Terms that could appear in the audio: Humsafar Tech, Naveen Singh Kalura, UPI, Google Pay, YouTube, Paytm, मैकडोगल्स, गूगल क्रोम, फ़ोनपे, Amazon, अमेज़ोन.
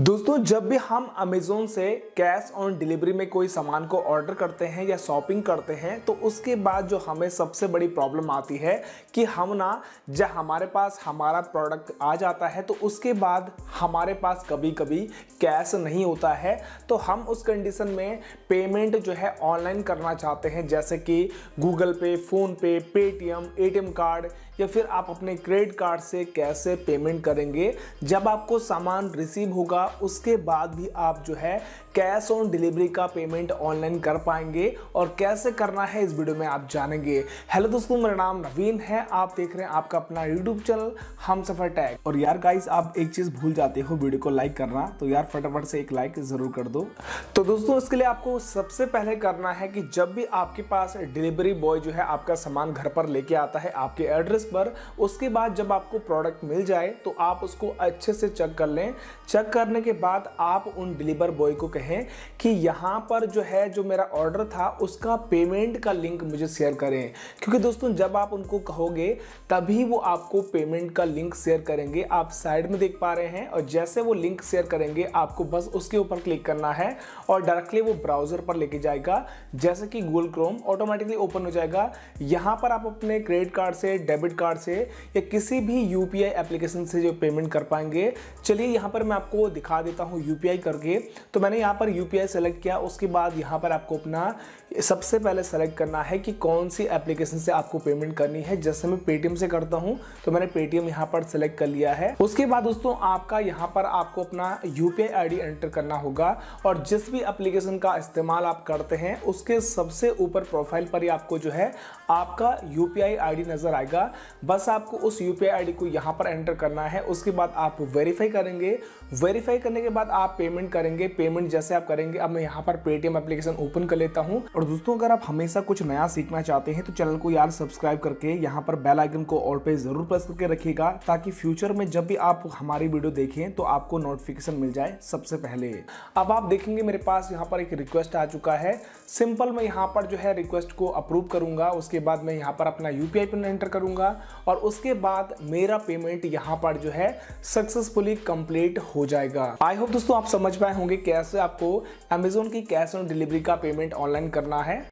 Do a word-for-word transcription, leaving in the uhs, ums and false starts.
दोस्तों जब भी हम अमेज़ोन से कैश ऑन डिलीवरी में कोई सामान को ऑर्डर करते हैं या शॉपिंग करते हैं तो उसके बाद जो हमें सबसे बड़ी प्रॉब्लम आती है कि हम ना जब हमारे पास हमारा प्रोडक्ट आ जाता है तो उसके बाद हमारे पास कभी कभी कैश नहीं होता है। तो हम उस कंडीशन में पेमेंट जो है ऑनलाइन करना चाहते हैं, जैसे कि Google Pay, फ़ोनपे, Paytm, A T M card या फिर आप अपने क्रेडिट कार्ड से कैसे पेमेंट करेंगे। जब आपको सामान रिसीव होगा उसके बाद भी आप जो है कैश ऑन डिलीवरी का पेमेंट ऑनलाइन कर पाएंगे और कैसे करना है इस वीडियो में आप जानेंगे। हेलो दोस्तों, मेरा नाम नवीन है, आप देख रहे हैं आपका अपना यूट्यूब चैनल हमसफर टेक। और यार गाइस, आप एक चीज भूल जाते हो, वीडियो को लाइक करना, तो यार फटाफट से एक लाइक जरूर कर दो। तो दोस्तों इसके लिए आपको सबसे पहले करना है कि जब भी आपके पास डिलीवरी बॉय जो है आपका सामान घर पर लेके आता है आपके एड्रेस पर, उसके बाद जब आपको प्रोडक्ट मिल जाए तो आप उसको अच्छे से चेक कर लें। चेक करने के बाद आप उन डिलीवर बॉय को कहें कि यहाँ पर जो है जो मेरा ऑर्डर था उसका पेमेंट का लिंक मुझे शेयर करें, क्योंकि दोस्तों जब आप उनको कहोगे तभी वो आपको पेमेंट का लिंक शेयर करेंगे। आप साइड में देख पा रहे हैं, और जैसे वो लिंक शेयर करेंगे आपको बस उसके ऊपर क्लिक करना है और डायरेक्टली वो ब्राउजर पर लेके जाएगा, जैसे कि गूगल क्रोम ऑटोमेटिकली ओपन हो जाएगा। यहाँ पर आप अपने क्रेडिट कार्ड से, डेबिट कार्ड से या किसी भी यूपीआई एप्लीकेशन से जो पेमेंट कर पाएंगे। चलिए यहाँ पर मैं आपको दिखा देता हूँ यूपीआई करके। तो मैंने यहाँ पर यूपीआई सेलेक्ट किया, उसके बाद यहाँ पर आपको अपना सबसे पहले सेलेक्ट करना है कि कौन सी एप्लीकेशन से आपको पेमेंट करनी है। जैसे मैं पेटीएम से करता हूँ तो मैंने पेटीएम यहाँ पर सेलेक्ट कर लिया है। उसके बाद दोस्तों आपका यहाँ पर आपको अपना यूपीआई आईडी एंटर करना होगा, और जिस भी एप्लीकेशन का इस्तेमाल आप करते हैं उसके सबसे ऊपर प्रोफाइल पर ही आपको जो है आपका यूपीआई आईडी नज़र आएगा। बस आपको उस यूपीआई आईडी को यहाँ पर एंटर करना है, उसके बाद आप वेरीफाई करेंगे। वेरीफाई करने के बाद आप पेमेंट करेंगे। पेमेंट जैसे आप करेंगे, अब मैं यहाँ पर पेटीएम एप्लीकेशन ओपन कर लेता हूँ। और दोस्तों अगर आप हमेशा कुछ नया सीखना चाहते हैं तो चैनल को यार सब्सक्राइब करके यहाँ पर बेल आइकन को ऑल पे जरूर प्रेस करके रखिएगा, ताकि फ्यूचर में जब भी आप हमारी वीडियो देखें तो आपको नोटिफिकेशन मिल जाए सबसे पहले। अब आप देखेंगे मेरे पास यहाँ पर एक रिक्वेस्ट आ चुका है। सिंपल मैं यहाँ पर जो है रिक्वेस्ट को अप्रूव करूंगा, उसके बाद मैं यहाँ पर अपना यूपीआई पिन एंटर करूंगा और उसके बाद मेरा पेमेंट यहाँ पर जो है सक्सेसफुली कंप्लीट हो जाएगा। आई होप दोस्तों आप समझ पाए होंगे कैसे आपको अमेज़न की कैश ऑन डिलीवरी का पेमेंट ऑनलाइन करना है।